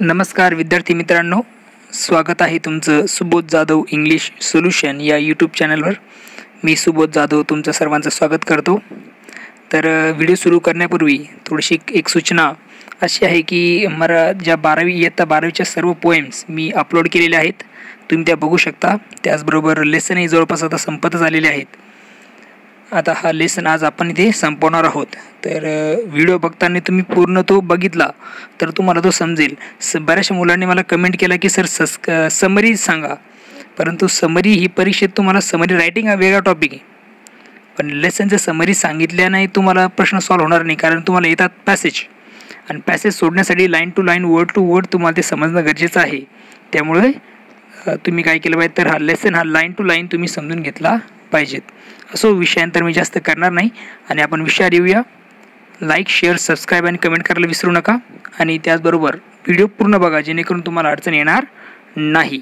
नमस्कार विद्यार्थी मित्रांनो, स्वागत आहे तुमचं सुबोध जाधव इंग्लिश सोल्यूशन या यूट्यूब चॅनलवर। मी सुबोध जाधव तुमचं सर्वांचं स्वागत करतो। तर व्हिडिओ सुरू करण्यापूर्वी थोडीशी एक सूचना अशी आहे की मला ज्या 12वीच्या सर्व पोएम्स मी अपलोड केलेले आहेत, तुम्ही त्या बघू शकता। त्याचबरोबर लेसनही जवळपास आता संपत झालेले आहेत। आता हा लेसन आज आपण इथे संपवणार आहोत। तर व्हिडिओ बघताना तुम्ही पूर्ण तो बघितला तर तुम्हाला तो समजेल। बऱ्याचशा मुलांनी मला कमेंट केला की सर समरी सांगा, परंतु समरी ही परीक्षेत तुम्हाला समरी रायटिंग हा वेगळा टॉपिक आहे, पण लेसनचं समरी सांगितल्या नाही तुम्हाला प्रश्न सॉल्व होणार नाही, कारण तुम्हाला येतात पॅसेज आणि पॅसेज सोडण्यासाठी line to line word to word तुम्हाला ते समजणं गरजेचं आहे। त्यामुळे तुम्ही काय केलं पाहिजे तर हा लेसन हा लाईन टू लाईन तुम्ही समजून घेतला पाहिजेत। असो विषयांतर मी जास्त करणार नाही आणि आपण विषयावर येऊया। लाईक शेअर सबस्क्राईब आणि कमेंट करायला विसरू नका आणि त्याचबरोबर व्हिडिओ पूर्ण बघा जेणेकरून तुम्हाला अडचण येणार नाही।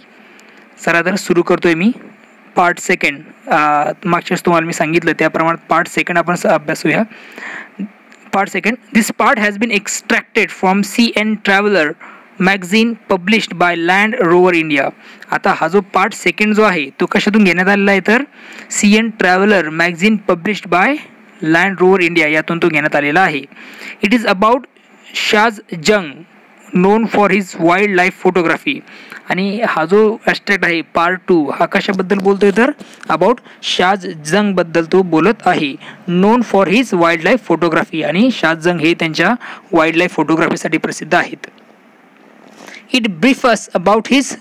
चला तर सुरू करतोय मी पार्ट सेकंड। मागच्या तुम्हाला मी सांगितलं त्याप्रमाणे पार्ट सेकंड आपण अभ्यास होऊया। Part second, this part has been extracted from CN traveller magazine published by Land Rover India. आता हा जो पार्ट सेकंड जो आहे तो कशातून घेण्यात आलेला आहे तर CN traveller magazine published by Land Rover India यातून तो घेण्यात आलेला आहे। It is about Shaz Jung known for his wild life photography. आणि हा जो ॲब्स्ट्रॅक्ट आहे पार्ट टू हा कशाबद्दल बोलतोय तर अबाउट शाज जंगबद्दल तो बोलत आहे, known for his wild life photography. आणि शाज जंग हे त्यांच्या वाईल्ड लाईफ फोटोग्राफीसाठी प्रसिद्ध आहेत। It brief us about his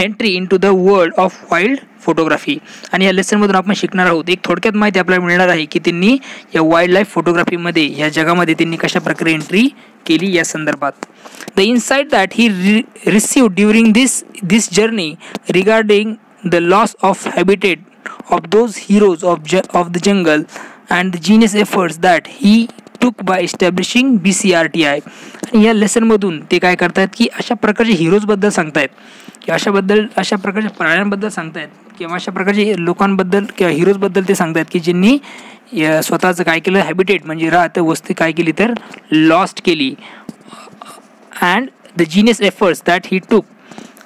entry in to the world of wild photography. आणि या लेसनमधून आपण शिकणार आहोत, एक थोडक्यात माहिती आपल्याला मिळणार आहे की त्यांनी या वाईल्ड लाईफ फोटोग्राफीमध्ये या जगामध्ये त्यांनी कशा प्रकारे एंट्री केली या संदर्भात। The insight that he receive during this journey regarding the loss of habitat of those heroes of the jungle and the genius efforts that he took by इस्टॅब्लिशिंग BCRTI। या लेसनमधून ते काय करतायत की अशा प्रकारचे हिरोजबद्दल सांगतायत की अशा प्रकारच्या प्राण्यांबद्दल सांगतायत किंवा अशा प्रकारचे लोकांबद्दल किंवा हिरोजबद्दल ते सांगतायत की ज्यांनी स्वतःचं काय केलं, हॅबिटेट म्हणजे राहत वस्ती काय केली तर लॉस्ट केली, and the genius efforts that he took.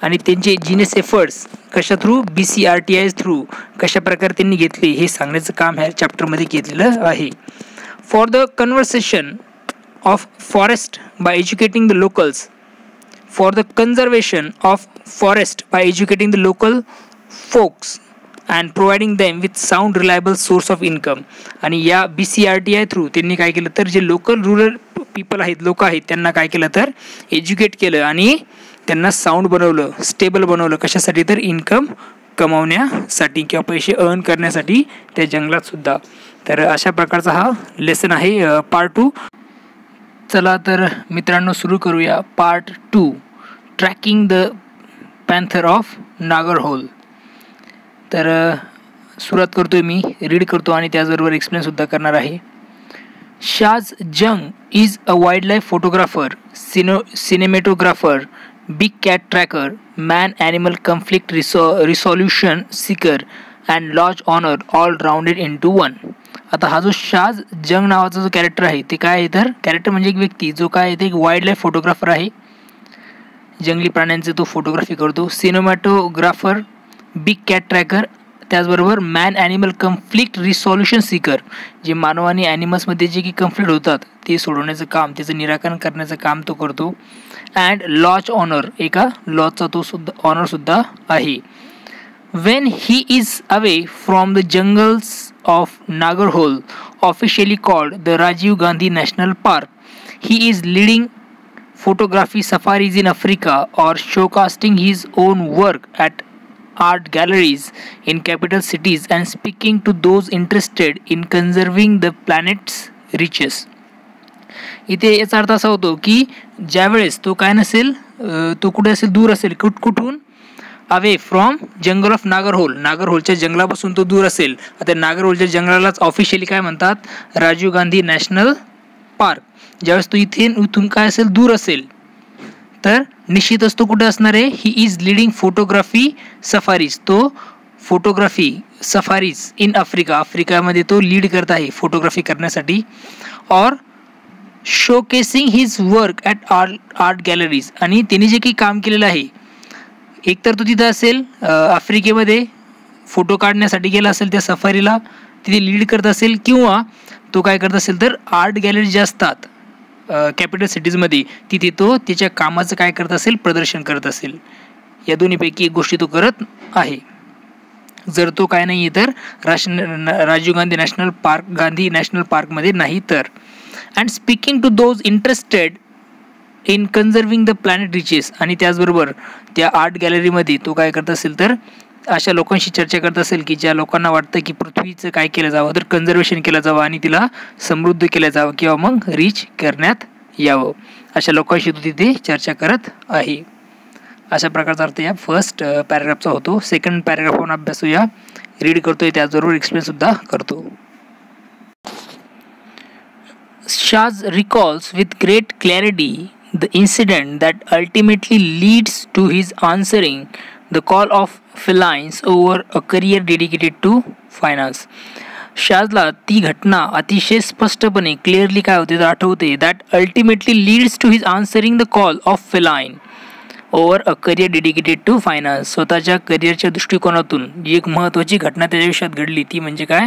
आणि त्यांचे जीनियस एफर्ट्स कशा थ्रू BCRTI थ्रू कशा प्रकारे त्यांनी घेतले हे सांगण्याचं काम ह्या चॅप्टरमध्ये घेतलेलं आहे। For the conservation of forest by educating the locals, for the conservation of forest by educating the local folks and providing them with sound reliable source of income। आणि या BCRTI थ्रू त्यांनी काय केलं तर जे लोकल रुरल पीपल आहेत, लोक आहेत, त्यांना काय केलं तर एज्युकेट केलं आणि त्यांना साऊंड बनवलं, स्टेबल बनवलं, कशासाठी तर इन्कम कमावण्यासाठी किंवा पैसे अर्न करण्यासाठी त्या जंगलात सुद्धा। तर अशा प्रकारचा हा लेसन आहे पार्ट टू। चला तर मित्रांनो सुरू करूया part two, tracking the panther of Nagarhole. तर सुरुवात करतो मी, रीड करतो आणि त्याचबरोबर एक्सप्लेनसुद्धा करणार आहे। Shaz Jung is a wild life photographer, cinematographer, big cat tracker, man animal conflict resolution seeker and large honor all rounded into one। आता हा जो शाज जंग नावाचा जो कॅरेक्टर आहे ते काय आहे तर कॅरेक्टर म्हणजे एक व्यक्ती जो काय आहे ते एक वाईल्ड लाईफ फोटोग्राफर आहे, जंगली प्राण्यांचे तो फोटोग्राफी करतो, सिनेमॅटोग्राफर, बिग कॅट ट्रॅकर, त्याचबरोबर man animal conflict resolution seeker, जे मानव आणि ॲनिमल्समध्ये जे की कन्फ्लिक्ट होतात ते सोडवण्याचं काम, त्याचं निराकरण करण्याचं काम तो करतो, अँड लॉज ऑनर, एका लॉजचा तो सुद्धा ऑनरसुद्धा आहे। When he is away from the jungles of Nagarhole officially called the Rajiv Gandhi national Park, he is leading photography safaris in Africa और showcasing his own work at art galleries in capital cities and speaking to those interested in conserving the planet's riches। इथे याचा अर्थ असा होतो की ज्यावेळेस तो काय नसेल, तो कुठे असेल, दूर असेल, कुठून away from jungle of Nagarhole, नागरहोलच्या जंगलापासून तो दूर असेल। आता नागरहोलच्या जंगलालाच ऑफिशियली काय म्हणतात राजीव गांधी नॅशनल पार्क। ज्यावेळेस तो इथून काय असेल, दूर असेल, तर निश्चितच तो कुठे असणार आहे, he is leading photography safaris, तो फोटोग्राफी सफारीज इन अफ्रिका, आफ्रिकामध्ये तो लीड करत आहे फोटोग्राफी करण्यासाठी, और showcasing his work at art galleries, आणि त्यांनी जे काही काम केलेलं आहे एकतर तो तिथं असेल आफ्रिकेमध्ये फोटो काढण्यासाठी गेला असेल त्या सफारीला, तिथे लीड करत असेल, किंवा तो काय करत असेल तर आर्ट गॅलरी ज्या असतात कॅपिटल सिटीजमध्ये तिथे तो त्याच्या कामाचं काय करत असेल प्रदर्शन करत असेल. या दोन्हीपैकी एक गोष्टी तो करत आहे. जर तो काय नाही तर राजीव गांधी नॅशनल पार्क मध्ये नाही तर. And speaking to those interested in conserving the planet riches, आणि त्याचबरोबर त्या आर्ट गॅलरीमध्ये तो काय करत असेल तर अशा लोकांशी चर्चा करत असेल की ज्या लोकांना वाटतं की पृथ्वीचं काय केलं जावं तर कन्झर्वेशन केलं जावं आणि तिला समृद्ध केलं जावं किंवा मग रिच करण्यात यावं, अशा लोकांशी तो तिथे चर्चा करत आहे. अशा प्रकारचा अर्थ या फर्स्ट पॅराग्राफचा होतो. सेकंड पॅराग्राफ आपण अभ्यासूया, रीड करतोय त्याचबरोबर एक्सप्लेनसुद्धा करतो. Shaaz recalls with great clarity the incident that ultimately leads to his answering the call of Felines over a career dedicated to finance. शाजला ती घटना अतिशय स्पष्टपणे क्लिअरली काय होते तर आठवते that ultimately leads to his answering the call of Feline over a career dedicated to finance. स्वतःच्या करिअरच्या दृष्टिकोनातून जी एक महत्त्वाची घटना त्याच्या आयुष्यात घडली ती म्हणजे काय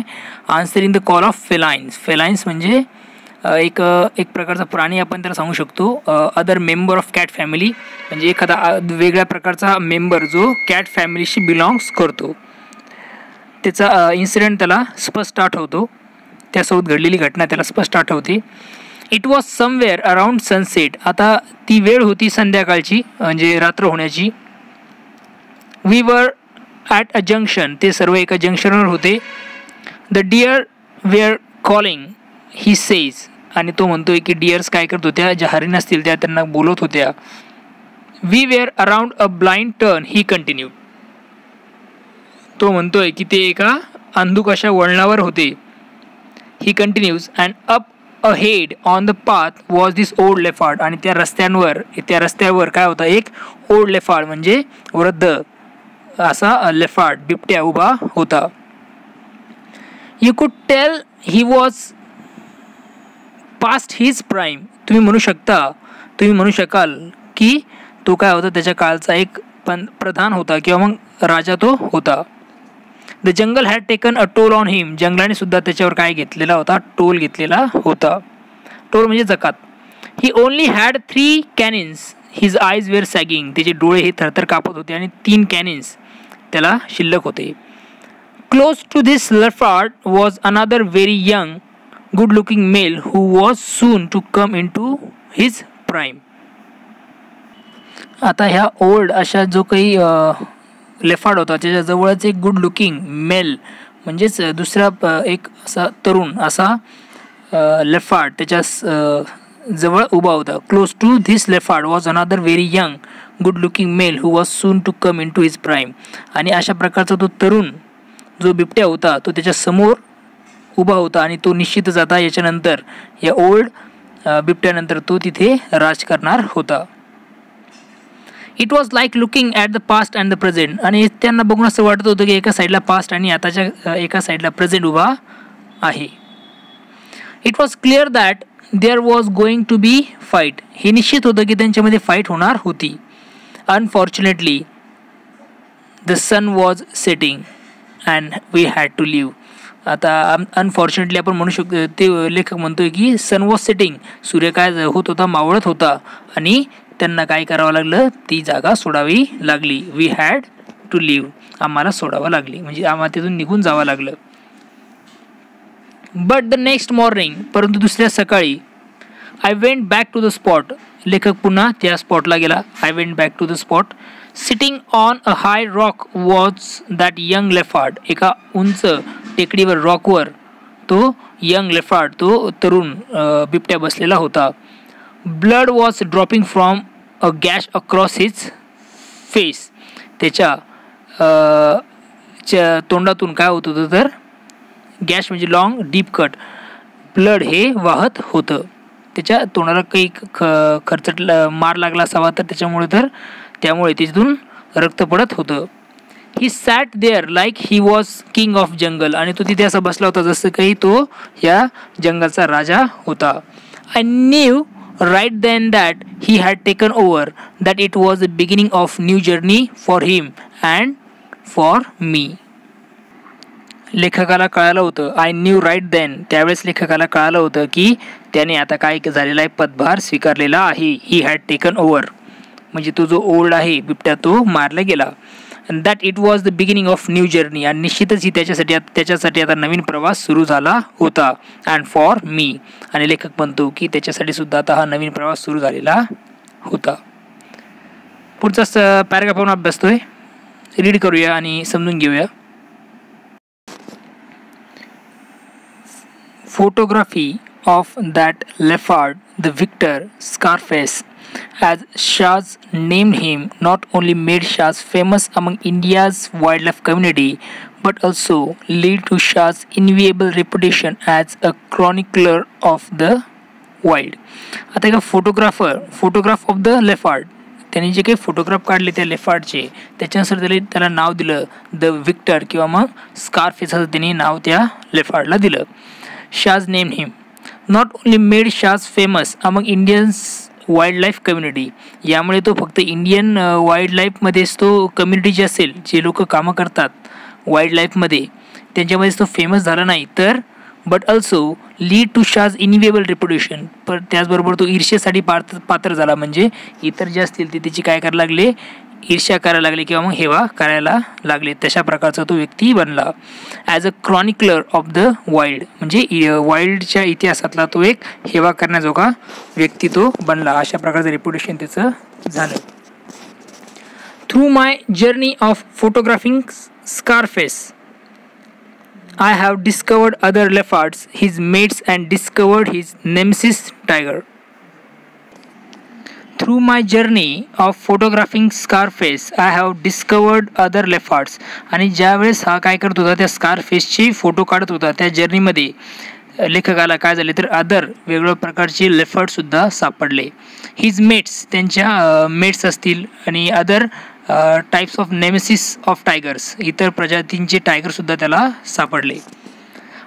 answering the call of Felines. Felines म्हणजे एक प्रकारचा प्राणी आपण त्याला सांगू शकतो, other member of cat family, म्हणजे एखादा वेगळ्या प्रकारचा मेंबर जो कॅट फॅमिलीशी बिलॉंग्स करतो त्याचा इन्सिडेंट त्याला स्पष्ट आठवतो, त्यासोबत घडलेली घटना त्याला स्पष्ट आठवते. It was somewhere around sunset, आता ती वेळ होती संध्याकाळची म्हणजे रात्र होण्याची. We were at a junction, ते सर्व एका जंक्शनवर होते. The deer were calling he says, आणि तो म्हणतोय की डिअर्स काय करत होत्या ज्या हरिण असतील त्या त्यांना बोलत होत्या. We were around a blind turn he continue, तो म्हणतोय की ते एका अंधुक अशा वळणावर होते. He continues and up ahead on the path was this old leopard, आणि त्या रस्त्यावर काय होता एक ओल्ड लेफार्ड म्हणजे वृद्ध असा लेफार्ड बिबट्या उभा होता. You could tell he was past his prime, तुम्ही म्हणू शकाल की तो काय होता त्याच्या काळचा एक प्रधान होता किंवा मग राजा तो होता. The jungle had taken a toll on him, जंगलाने सुद्धा त्याच्यावर काय घेतलेला होता टोल घेतलेला होता. टोल म्हणजे जकात. He only had 3 canines, his eyes were sagging, त्याचे डोळे हे थरथर कापत होते आणि 3 कॅनिन्स त्याला शिल्लक होते. Close to this leopard was another very young good looking male who was soon to come into his prime. आता ह्या ओल्ड अशा जो काही लेफार्ड होता त्याच्याजवळच एक गुड लुकिंग मेल म्हणजेच दुसरा एक असा तरुण असा लेफार्ड त्याच्या जवळ उभा होता. Close to this leopard was another very young good looking male who was soon to come into his prime, आणि अशा प्रकारचा तो तरुण जो बिबट्या होता तो त्याच्यासमोर उभा होता आणि तो निश्चितच आता याच्यानंतर या ओल्ड बिबट्यानंतर तो तिथे राज करणार होता. It was like looking at the past and the present, आणि त्यांना बघून असं वाटत होतं की एका साईडला पास्ट आणि आताच्या एका साईडला प्रेझेंट उभा आहे. It was clear that there was going to be fight, हे निश्चित होतं की त्यांच्यामध्ये फाईट होणार होती. Unfortunately the sun was setting and we had to leave, आता अनफॉर्च्युनेटली आपण म्हणू शकतो ते लेखक म्हणतोय की सन वॉज सेटिंग, सूर्य काय होत होता मावळत होता आणि त्यांना काय करावं लागलं ती जागा सोडावी लागली. वी हॅड टू लिव्ह, आम्हाला सोडावं लागली म्हणजे आम्हाला तिथून निघून जावं लागलं. बट द नेक्स्ट मॉर्निंग, परंतु दुसऱ्या सकाळी, I went back to the spot, लेखक पुन्हा त्या स्पॉटला गेला. I went back to the spot. Sitting on a high rock was that young leopard, एका उंच टेकडीवर रॉकवर तो यंग लेफार्ड तो तरुण बिबट्या बसलेला होता. Blood was dropping from a gash across his face, त्याच्या तोंडातून काय होत होतं तर गॅश म्हणजे लॉंग डीप कट, ब्लड हे वाहत होतं. त्याच्या तोंडाला काही खरचट मार लागला असावा तर त्यामुळे त्याच्यातून रक्त पडत होतं. He sat there like he was king of jungle, आणि तो तिथे असा बसला होता जसं काही तो या जंगलाचा राजा होता. I knew right then that he had taken over, that it was the beginning of new journey for him and for me. लेखकाला कळालं होतं, आय न्यू राईट देन, त्यावेळेस लेखकाला कळालं होतं की त्याने आता काय झालेला आहे, पदभार स्वीकारलेला आहे. ही हॅड टेकन ओव्हर म्हणजे तो जो ओल्ड आहे बिबट्या तो मारला गेला. That it was the beginning of new journey, आणि निश्चितच ही त्याच्यासाठी आता नवीन प्रवास सुरू झाला होता. अँड फॉर मी, आणि लेखक म्हणतो की त्याच्यासाठी सुद्धा आता हा नवीन प्रवास सुरू झालेला होता. पुढचा पॅराग्राफ आपण अभ्यासतोय, रीड करूया आणि समजून घेऊया. Photography of that leopard, the victor, Scarface, as Shaaz named him, not only made Shaaz famous among India's wildlife community, but also led to Shaaz's enviable reputation as a chronicler of the wild. आता एक photographer, photograph of the leopard. त्याने जे काही photograph काढले त्या लेफार्डचे त्याच्यानुसार त्याला नाव दिलं the Victor, किंवा मग स्कारफेस असं त्याने नाव त्या लेफार्डला दिलं. Shaaz named him, not only made Shaaz famous among Indians wildlife community, यामुळे तो फक्त इंडियन वाईल्डलाईफमध्येच तो कम्युनिटी जी असेल जे लोक कामं करतात वाईल्डलाईफमध्ये त्यांच्यामध्येच तो फेमस झाला नाही तर, but also lead to Shaaz enviable reputation, पण त्याचबरोबर तो ईर्ष्येसाठी पात्र झाला. म्हणजे इतर जे असतील ते त्याची काय करायला लागले, ईर्ष्या करायला लागले किंवा मग हेवा करायला लागले, तशा प्रकारचा तो व्यक्ती बनला. As a chronicler of the wild म्हणजे वाईल्डच्या इतिहासातला तो एक हेवा करण्याजोगा व्यक्ती तो बनला, अशा प्रकारचं रेप्युटेशन त्याचं झालं. Through my journey of photographing Scarface I have discovered other leopards, his mates, and discovered his nemesis tiger. Through my journey of photographing Scarface, I have discovered other leopards. आणि ज्यावेळेस हा काय करत होता त्या स्कारफेसची फोटो काढत होता त्या जर्नीमध्ये लेखकाला काय झाले तर अदर वेगळ्या प्रकारचे लेफर्डसुद्धा सापडले. हिज मेट्स त्यांच्या मेट्स असतील, आणि other types of nemesis of tigers इतर प्रजातींचे टायगरसुद्धा त्याला सापडले.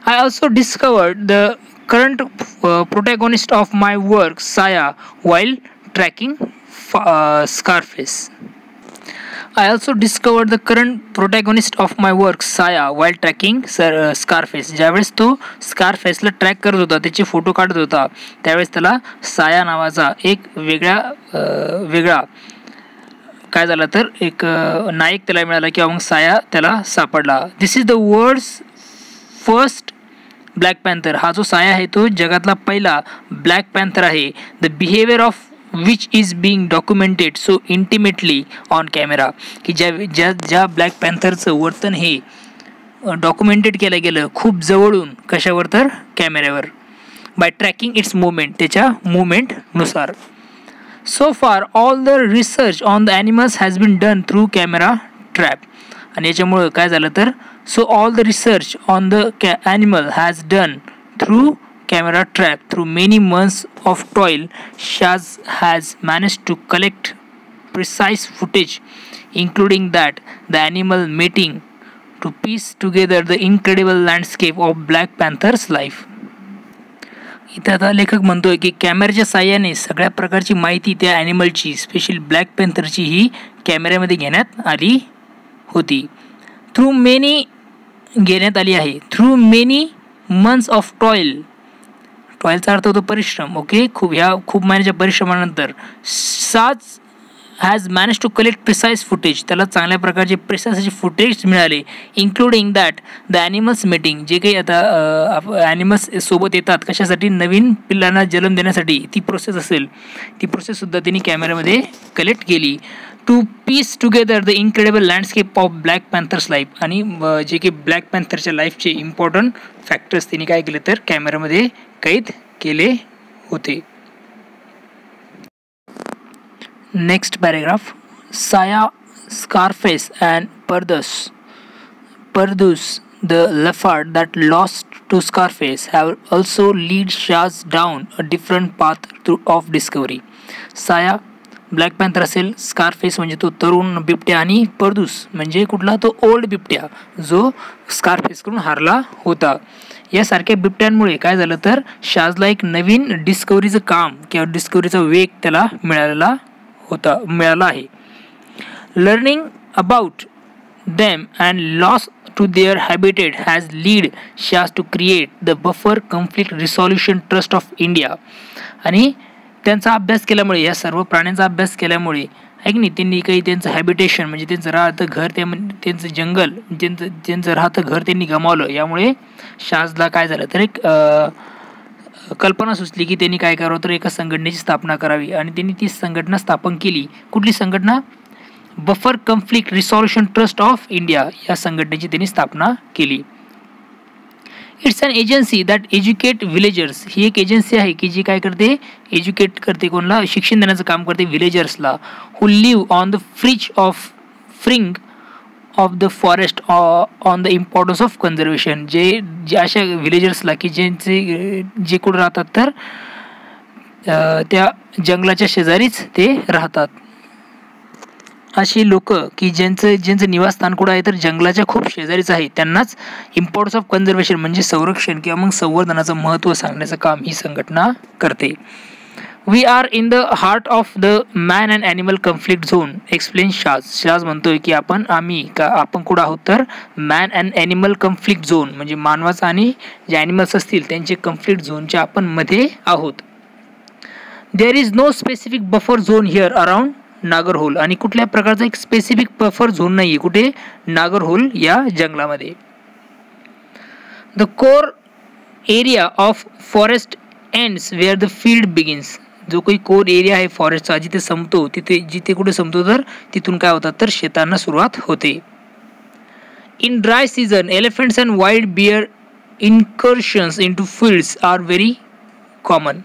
I also discovered the current protagonist of my work Saya while tracking Scarface. I also discovered the current protagonist of my work, Saya, while tracking Scarface. ज्यावेळेस तो स्कारफेसला track करत होता त्याचे फोटो काढत होता त्यावेळेस त्याला साया नावाचा एक वेगळा काय झाला तर एक नायक त्याला मिळाला किंवा मग साया त्याला सापडला. This is the world's first black panther, हा जो साया आहे तो जगातला पहिला ब्लॅक पॅन्थर आहे. The behaviour of which is being documented so intimately on camera, कि ज्या ब्लॅक पॅन्थरचं वर्तन हे डॉक्युमेंटेड केलं गेलं खूप जवळून, कशावर तर कॅमेऱ्यावर, बाय ट्रॅकिंग इट्स मुवमेंट त्याच्या मुवमेंटनुसार. So far all the research on the animals has been done through camera trap, आणि याच्यामुळं काय झालं तर so all the research on the animal has done through camera trap. Through many months of toil, Shaaz has managed to collect precise footage, including that the animal mating, to piece together the incredible landscape of Black Panther's life. इथे आता लेखक म्हणतोय की कॅमेऱ्याच्या साह्याने सगळ्या प्रकारची माहिती त्या ॲनिमलची स्पेशल ब्लॅक पॅन्थरची ही कॅमेऱ्यामध्ये घेण्यात आली होती. Through many months of toil, टॉयलचा अर्थ होतो परिश्रम, ओके, खूप महिन्याच्या परिश्रमानंतर Shaaz has manage to collect precise footage, त्याला चांगल्या प्रकारचे प्रिसाईज फुटेज मिळाले. Including that the animals meeting, जे काही आता ॲनिमल्स सोबत येतात कशासाठी, नवीन पिल्लांना जन्म देण्यासाठी ती प्रोसेस असेल ती प्रोसेससुद्धा त्यांनी कॅमेऱ्यामध्ये कलेक्ट केली. To piece together the incredible landscape of black Panthers life, आणि जे काही ब्लॅक पॅन्थरच्या लाईफचे इम्पॉर्टंट फॅक्टर्स त्यांनी काय केले तर कॅमेऱ्यामध्ये कैद केले होते. Next paragraph, Saya, Scarface and Pardus the leopard that lost to Scarface have also lead Shaaz down a different path through of discovery. Saya black panther असेल, स्कारफेस म्हणजे तो तरुण बिबट्या, आणि परदूस म्हणजे कुठला तो ओल्ड बिबट्या जो स्कारफेसकडून हारला होता. यासारख्या बिबट्यांमुळे काय झालं तर शाजला एक नवीन डिस्कवरीचं काम किंवा डिस्कवरीचा वेग त्याला मिळाला आहे। Learning about them and loss to their habitat has led Shaaz to create the buffer conflict resolution trust of India. आणि त्यांचा अभ्यास केल्यामुळे या सर्व प्राण्यांचा अभ्यास केल्यामुळे आहे की नाही त्यांनी काही त्यांचं हॅबिटेशन म्हणजे त्यांचं राहतं घर त्यांचं जंगल त्यांचं राहतं घर त्यांनी गमावलं। यामुळे शाजला काय झालं तर एक कल्पना सुचली की त्यांनी काय करावं तर एका संघटनेची स्थापना करावी आणि त्यांनी ती संघटना स्थापन केली। कुठली संघटना? Buffer conflict resolution trust of India या संघटनेची त्यांनी स्थापना केली। It's an agency that educate villagers, ही एक एजन्सी आहे की जी काय करते एज्युकेट करते, कोणाला शिक्षण देण्याचं काम करते विलेजर्सला, who live on the fringe of the forest on the importance of conservation. जे जे अशा विलेजर्सला की ज्यांचे जे कोण राहतात तर त्या जंगलाच्या शेजारीच ते राहतात, अशी लोक की ज्यांचं ज्यांचं निवासस्थान कुठं आहे तर जंगलाच्या खूप शेजारीच आहे, त्यांनाच इम्पॉर्टन्स ऑफ कन्झर्वेशन म्हणजे संरक्षण किंवा मग संवर्धनाचं महत्त्व सांगण्याचं काम ही संघटना करते। We are in the heart of the man and animal conflict zone explain Shaaz. Shaaz म्हणतोय की आपण कुठं आहोत तर man and animal conflict zone म्हणजे मानवाचा आणि जे ॲनिमल्स असतील त्यांचे कॉन्फ्लिक्ट झोनच्या आपण मध्ये आहोत। There is no specific buffer zone here around Nagarhole, आणि कुठल्या प्रकारचा एक स्पेसिफिक बफर झोन नाही कुठे नागरहोल या जंगलामध्ये। The core area of forest ends where the field begins, जो काही कोर एरिया आहे फॉरेस्टचा जिथे संपतो तिथे जिथे कुठे संपतो तर तिथून काय होतात तर शेतांना सुरुवात होते। In dry season elephants and wild bear incursions into fields are very common,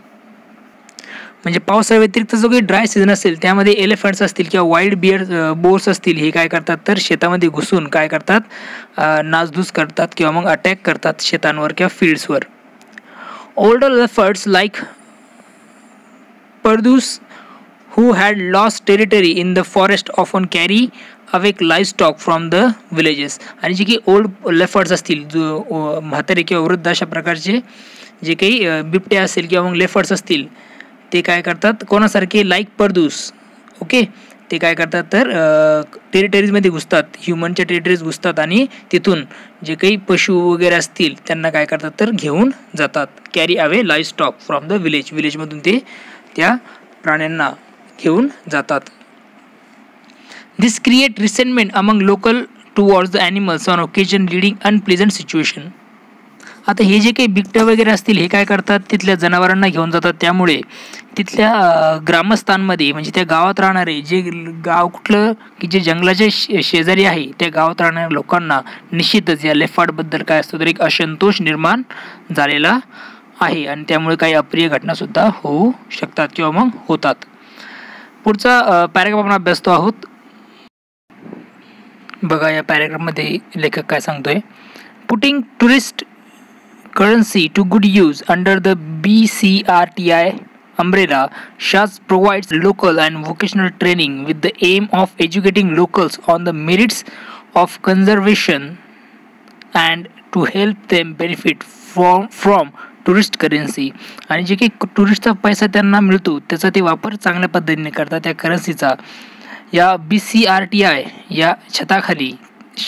म्हणजे पावसाव्यतिरिक्त जो काही ड्राय सीझन असेल त्यामध्ये एलिफंट्स असतील किंवा वाईल्ड बोर्स असतील हे काय करतात तर शेतामध्ये घुसून काय करतात नासधूस करतात किंवा मग अटॅक करतात शेतांवर किंवा फील्ड्सवर। Older leopards like Pardus who had lost territory in the forest often carry away livestock from the villages, आणि जे की ओल्ड लेपर्ड्स असतील जो म्हातारे किंवा वृद्ध अशा प्रकारचे जे काही बिबटे असेल किंवा मग लेपर्ड्स असतील ते काय करतात कोणासारखे लाईक पर्दूस ओके ते काय करतात तर टेरिटरीजमध्ये घुसतात ह्युमनच्या टेरिटरीज घुसतात आणि तिथून जे काही पशु वगैरे असतील त्यांना काय करतात तर घेऊन जातात। Carry away livestock from the village, विलेजमधून ते त्या प्राण्यांना घेऊन जातात। This create resentment among local towards the animals on occasion leading unpleasant situation. आता हे जे काही बिबट्या वगैरे असतील हे काय करतात तिथल्या जनावरांना घेऊन जातात, त्यामुळे तिथल्या ग्रामस्थांमध्ये म्हणजे त्या गावात राहणारे जे गाव कुठलं की जे जंगलाच्या शेजारी आहे त्या गावात राहणाऱ्या लोकांना निश्चितच या लेपर्डबद्दल काय असतो तर एक असंतोष निर्माण झालेला आहे आणि त्यामुळे काही अप्रिय घटनासुद्धा होऊ शकतात किंवा मग होतात। पुढचा पॅरेग्राफ आपण अभ्यासतो आहोत, बघा या पॅरेग्राफमध्ये लेखक काय सांगतोय। Putting tourist currency to good use under the BCRTI umbrella, Shaaz provides local and vocational training with the aim of educating locals on the merits of conservation and to help them benefit from tourist currency. आणि जे काही टुरिस्टचा पैसा त्यांना मिळतो त्याचा ते वापर चांगल्या पद्धतीने करतात त्या करन्सीचा। या BCRTI या छताखाली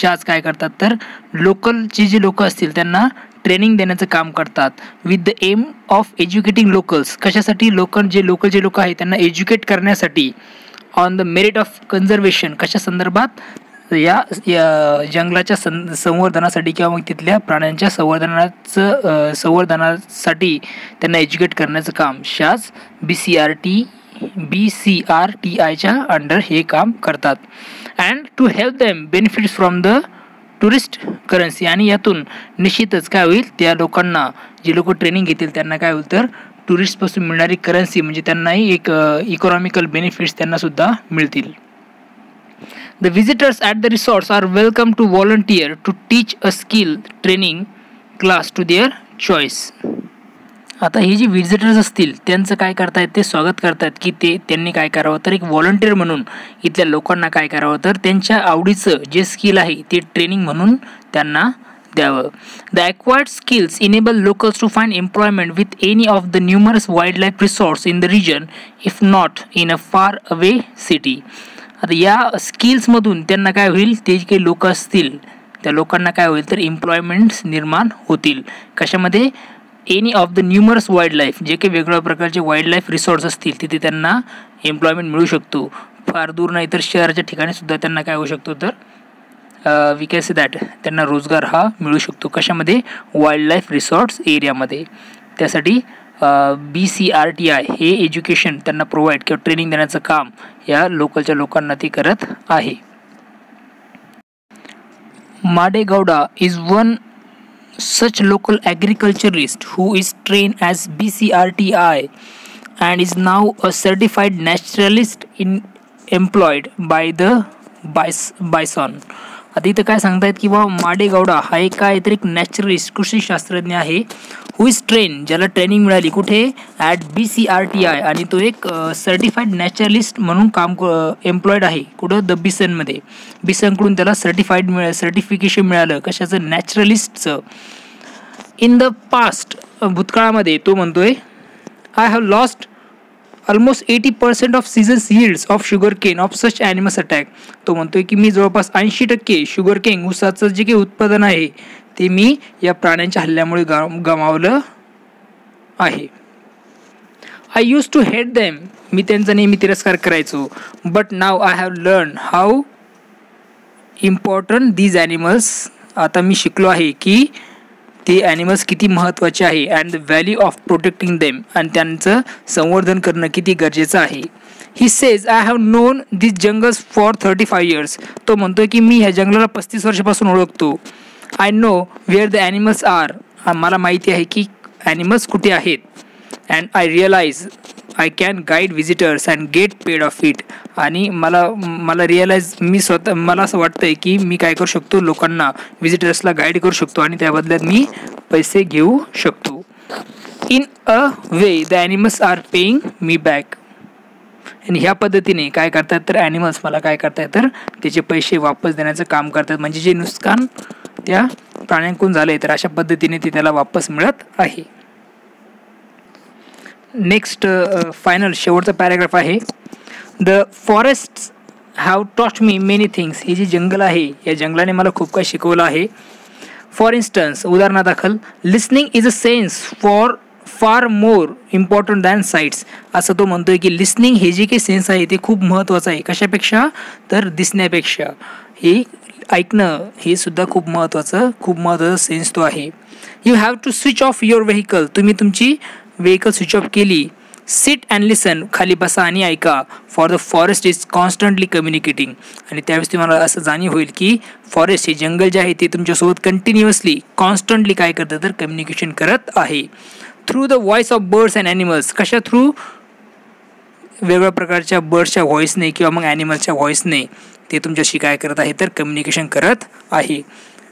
शाज काय करतात तर लोकलचे जे लोक असतील त्यांना ट्रेनिंग देण्याचं काम करतात with the aim of educating locals, कशासाठी लोकल जे लोक आहेत त्यांना एज्युकेट करण्यासाठी on the merit of conservation, कशा संदर्भात या जंगलाच्या संवर्धनासाठी किंवा मग तिथल्या प्राण्यांच्या संवर्धनासाठी त्यांना एज्युकेट करण्याचं काम शाज BCRTIच्या अंडर हे काम करतात। And to help them benefits from the tourist currency, आणि यातून निश्चितच काय होईल त्या लोकांना जे लोक ट्रेनिंग घेतील त्यांना काय होईल तर टुरिस्टपासून मिळणारी करन्सी म्हणजे त्यांनाही एक इकॉनॉमिकल बेनिफिट्स त्यांनासुद्धा मिळतील। The visitors at the resorts are welcome to volunteer to teach a skill training class to their choice. आता हे जे व्हिजिटर्स असतील त्यांचं काय करतायत ते स्वागत करतायत की त्यांनी काय करावं तर एक व्हॉलंटियर म्हणून इथल्या लोकांना काय करावं तर त्यांच्या आवडीचं जे स्किल आहे ते ट्रेनिंग म्हणून त्यांना द्यावं. The acquired skills enable locals to find employment with any of the numerous wildlife resorts in the region if not in a far away city. आता या स्किल्समधून त्यांना काय होईल, ते जे काही लोक असतील त्या लोकांना काय होईल तर एम्प्लॉयमेंट्स निर्माण होतील. कशामध्ये, any of the numerous wildlife, जे काही वेगवेगळ्या प्रकारचे वाईल्ड लाईफ रिसॉर्ट्स असतील तिथे त्यांना एम्प्लॉयमेंट मिळू शकतो. फार दूर नाही तर शहराच्या ठिकाणी सुद्धा त्यांना काय होऊ शकतो तर वी कॅन से दॅट त्यांना रोजगार हा मिळू शकतो. कशामध्ये, वाईल्ड लाईफ रिसॉर्ट्स एरियामध्ये. त्यासाठी BCRTI हे एज्युकेशन त्यांना प्रोव्हाइड किंवा ट्रेनिंग देण्याचं काम या लोकलच्या लोकांना ते करत आहे. Madegowda is one such local agriculturist who is trained as BCRTI and is now a certified naturalist employed by the bison. आता इथं काय सांगतायत की बा माडेगौडा हा एक काहीतरी नॅचरलिस्ट कृषी शास्त्रज्ञ आहे हु इज ट्रेन, ज्याला ट्रेनिंग मिळाली कुठे ॲट BCRTI आणि तो एक सर्टिफाईड नॅचरलिस्ट म्हणून काम एम्प्लॉईड आहे कुठं द बिसनमध्ये. बिसनकडून त्याला सर्टिफिकेशन मिळालं कशाचं, नॅचरलिस्टचं. इन द पास्ट, भूतकाळामध्ये तो म्हणतोय I have lost almost 80% of seasons yields of sugar cane of such animals attack. तो म्हणतोय की मी जवळपास 80% शुगर केन ऊसाचं जे काही उत्पादन आहे ते मी या प्राण्यांच्या हल्ल्यामुळे गमावलं आहे. I use to hate them, मी त्यांचा नेहमी तिरस्कार करायचो. But now I have learn how important these animals, आता मी शिकलो आहे की ते ॲनिमल्स किती महत्त्वाचे आहे. And the value of protecting them, आणि त्यांचं संवर्धन करणं किती गरजेचं आहे. He says I have known this jungles for 35 years. तो म्हणतोय की मी ह्या जंगलाला 35 वर्षापासून ओळखतो. I know where the animals are, मला माहिती आहे की ॲनिमल्स कुठे आहेत. And I realise I can guide visitors and get paid of it, आणि मला रिअलाइज मी स्वतः मला असं वाटतं आहे की मी काय करू शकतो, लोकांना व्हिजिटर्सला गाईड करू शकतो आणि त्या बदल्यात मी पैसे घेऊ शकतो. In a way the animals are paying me back, आणि ह्या पद्धतीने काय करतात तर ॲनिमल्स मला काय करतात तर त्याचे पैसे वापस देण्याचं काम करतात. म्हणजे जे नुकसान त्या प्राण्यांकडून झाले तर अशा पद्धतीने ते त्याला वापस मिळत आहे. नेक्स्ट फायनल शेवटचा पॅराग्राफ आहे. The forests have taught me many things. हे जे जंगल आहे या जंगलाने मला खूप काही शिकवलं आहे. फॉर इन्स्टन्स, उदाहरणादाखल, listening is a sense for far more important than sights. असं तो म्हणतो आहे की लिस्निंग हे जे काही सेन्स आहे ते खूप महत्त्वाचं आहे. कशापेक्षा तर दिसण्यापेक्षा, हे ऐकणं हे सुद्धा खूप महत्त्वाचं सेन्स तो आहे. You have to switch off your vehicle, तुम्ही तुमची व्हेकल स्विच ऑफ केली. सिट अँड लिसन, खाली बसा आणि ऐका. For the forest is constantly communicating, आणि त्यावेळेस तुम्हाला असं जाणीव होईल की फॉरेस्ट हे जंगल जे आहे ते तुमच्यासोबत कंटिन्युअसली कॉन्स्टंटली काय करतं तर कम्युनिकेशन करत आहे. Through the voice of birds and animals, कशा थ्रू, वेगवेगळ्या प्रकारच्या बर्ड्सच्या व्हॉईसने किंवा मग ॲनिमल्सच्या व्हॉईसने ते तुमच्याशी काय करत आहे तर कम्युनिकेशन करत आहे.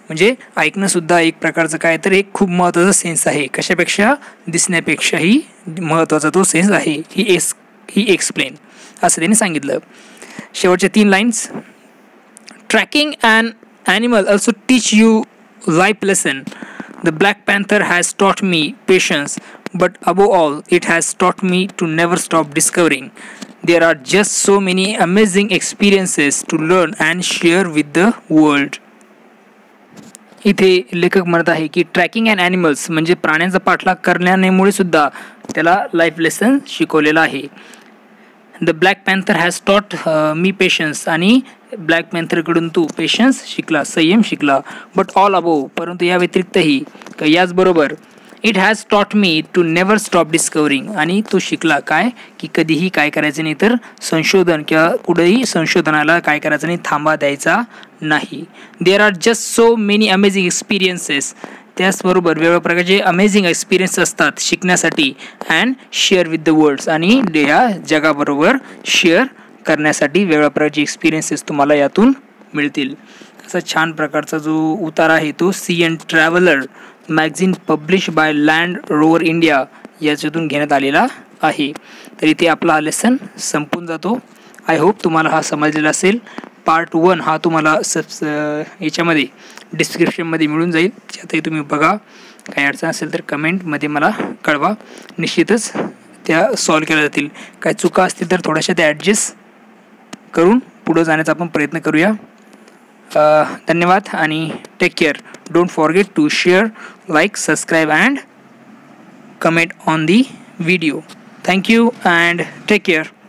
म्हणजे ऐकणंसुद्धा एक प्रकारचं काय तर एक खूप महत्त्वाचा सेन्स आहे. कशापेक्षा, दिसण्यापेक्षाही महत्त्वाचा तो सेन्स आहे. ही एक्सप्लेन असं त्यांनी सांगितलं. शेवटच्या 3 lines. Tracking and animal also teach you life lesson. The black panther has taught me patience, but above all it has taught me to never stop discovering. There are just so many amazing experiences to learn and share with the world. इथे लेखक म्हणत आहे की tracking and animals म्हणजे प्राण्यांचा पाठलाग करण्यामुळे सुद्धा त्याला लाईफ लेसन शिकवलेलं आहे. The black panther has taught me patience, आणि ब्लॅक पॅन्थरकडून तू पेशन्स शिकला, संयम शिकला. बट ऑल अबोव, परंतु या व्यतिरिक्तही, याचबरोबर, it has taught me to never stop discovering, आणि तो शिकला काय की कधीही काय करायचं नाही तर संशोधन, किंवा कुठेही संशोधनाला काय करायचं नाही, थांबा द्यायचा नाही. There are just so many amazing experiences, त्याचबरोबर वेगवेगळ्या प्रकारचे अमेझिंग एक्सपिरियन्स असतात शिकण्यासाठी. And share with the worlds, आणि या जगाबरोबर शेअर करण्यासाठी वेगवेगळ्या प्रकारचे एक्सपिरियन्सेस तुम्हाला यातून मिळतील. असा छान प्रकारचा जो उतारा आहे तो CN traveller magazine publish by Land Rover India याच्यातून घेण्यात आलेला आहे. तर इथे आपला हा लेसन संपून जातो. आय होप तुम्हाला हा समजलेला असेल. पार्ट 1 हा तुम्हाला याच्यामध्ये डिस्क्रिप्शनमध्ये मिळून जाईल, त्यातही तुम्ही बघा. काही अडचण असेल तर कमेंटमध्ये मला कळवा, निश्चितच त्या सॉल्व केल्या जातील. काही चुका असतील तर थोड्याशा त्या ॲडजस्ट करून पुढे जाण्याचा आपण प्रयत्न करूया. धन्यवाद आणि take care. Don't forget to share, like, subscribe and comment on the video. Thank you and take care.